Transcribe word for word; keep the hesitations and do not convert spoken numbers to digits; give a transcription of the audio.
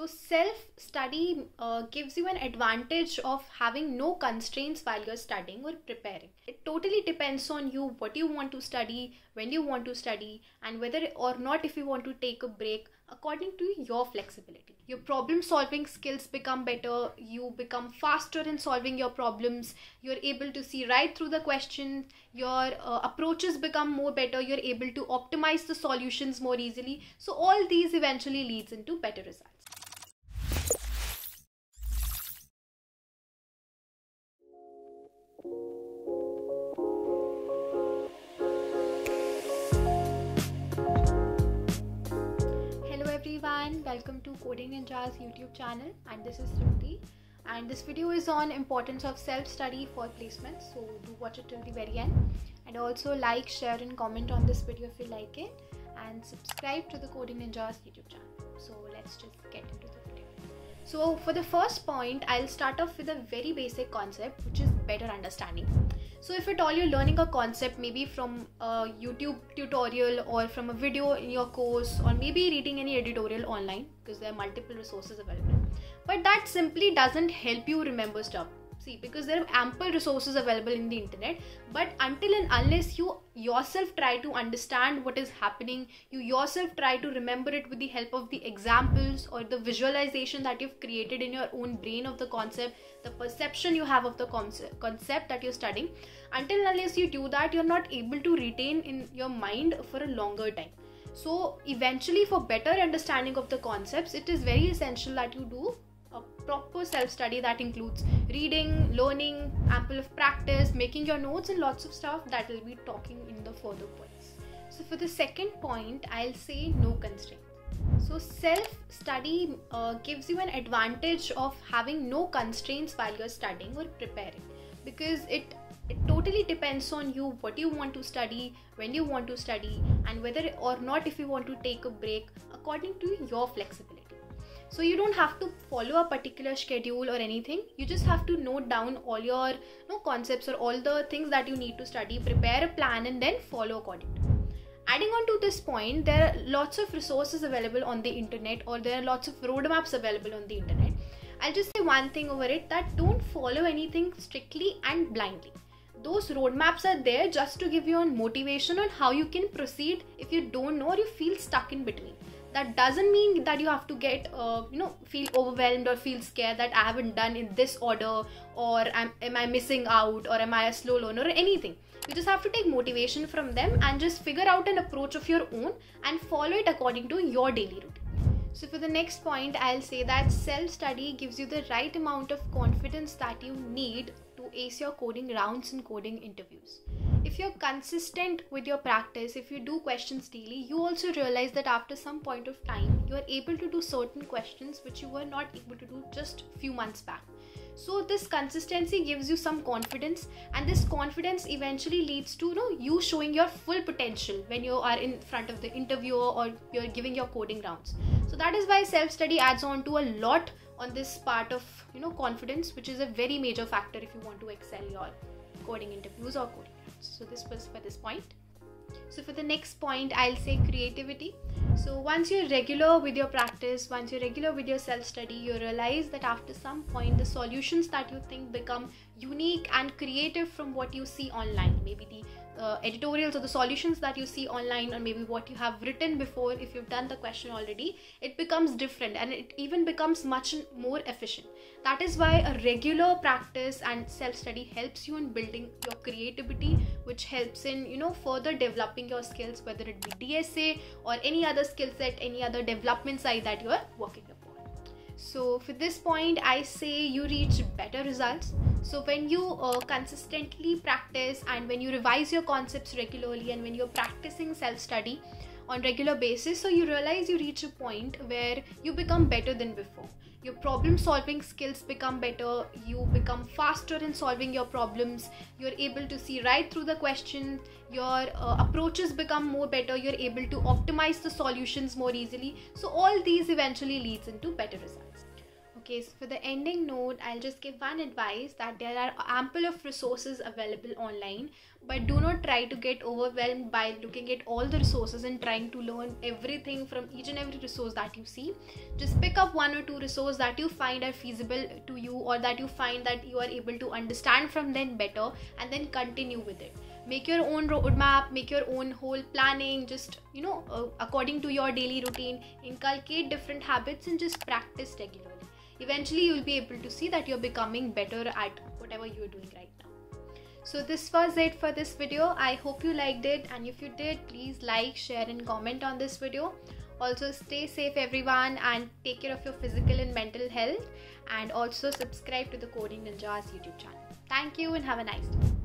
So self-study uh, gives you an advantage of having no constraints while you're studying or preparing. It totally depends on you, what you want to study, when you want to study, and whether or not if you want to take a break according to your flexibility. Your problem solving skills become better, you become faster in solving your problems, you're able to see right through the question, your uh, approaches become more better, you're able to optimize the solutions more easily. So all these eventually leads into better results. Welcome to Coding Ninjas YouTube channel, and this is Shruti, and this video is on importance of self-study for placement, so do watch it till the very end, and also like, share and comment on this video if you like it, and subscribe to the Coding Ninjas YouTube channel. So let's just get into the video. So for the first point, I'll start off with a very basic concept, which is better understanding. So if at all you're learning a concept, maybe from a YouTube tutorial or from a video in your course, or maybe reading any editorial online, because there are multiple resources available, but that simply doesn't help you remember stuff. See, because there are ample resources available in the internet, but until and unless you yourself try to understand what is happening, you yourself try to remember it with the help of the examples or the visualization that you've created in your own brain of the concept, the perception you have of the concept, concept that you're studying, until and unless you do that, you're not able to retain in your mind for a longer time. So eventually, for better understanding of the concepts, it is very essential that you do a proper self-study that includes reading, learning, ample of practice, making your notes and lots of stuff that we'll be talking in the further points. So for the second point, I'll say no constraints. So self-study uh, gives you an advantage of having no constraints while you're studying or preparing, because it It totally depends on you, what you want to study, when you want to study, and whether or not if you want to take a break according to your flexibility. So you don't have to follow a particular schedule or anything. You just have to note down all your you know, concepts or all the things that you need to study, prepare a plan and then follow according to it. Adding on to this point, there are lots of resources available on the internet, or there are lots of roadmaps available on the internet. I'll just say one thing over it, that don't follow anything strictly and blindly. Those roadmaps are there just to give you a motivation on how you can proceed if you don't know or you feel stuck in between. That doesn't mean that you have to get, uh, you know, feel overwhelmed or feel scared that I haven't done in this order, or am, am I missing out, or am I a slow learner, or anything. You just have to take motivation from them and just figure out an approach of your own and follow it according to your daily routine. So for the next point, I'll say that self-study gives you the right amount of confidence that you need to ace your coding rounds and coding interviews. If you're consistent with your practice, if you do questions daily, you also realize that after some point of time, you are able to do certain questions which you were not able to do just few months back. So this consistency gives you some confidence, and this confidence eventually leads to you know, you showing your full potential when you are in front of the interviewer or you're giving your coding rounds. So that is why self-study adds on to a lot on this part of you know confidence, which is a very major factor if you want to excel your coding interviews or coding rounds. So this was for this point. So for the next point, I'll say creativity. So once you're regular with your practice, once you're regular with your self-study, you realize that after some point, the solutions that you think become unique and creative from what you see online. Maybe the uh, editorials or the solutions that you see online, or maybe what you have written before, if you've done the question already, it becomes different and it even becomes much more efficient. That is why a regular practice and self-study helps you in building your creativity, which helps in you know further developing your skills, whether it be D S A or any other skill set, any other development side that you are working upon. So for this point, I say you reach better results. So when you uh, consistently practice, and when you revise your concepts regularly, and when you're practicing self-study on regular basis, so you realize you reach a point where you become better than before. Your problem solving skills become better, you become faster in solving your problems, you're able to see right through the question, your uh, approaches become more better, you're able to optimize the solutions more easily. So all these eventually leads into better results. Okay, so for the ending note, I'll just give one advice, that there are ample of resources available online, but do not try to get overwhelmed by looking at all the resources and trying to learn everything from each and every resource that you see. Just pick up one or two resources that you find are feasible to you, or that you find that you are able to understand from them better, and then continue with it. Make your own roadmap, make your own whole planning, just, you know, uh, according to your daily routine, inculcate different habits and just practice regularly. Eventually, you'll be able to see that you're becoming better at whatever you're doing right now. So this was it for this video. I hope you liked it, and if you did, please like, share and comment on this video. Also, stay safe everyone, and take care of your physical and mental health, and also subscribe to the Coding Ninjas YouTube channel. Thank you and have a nice day.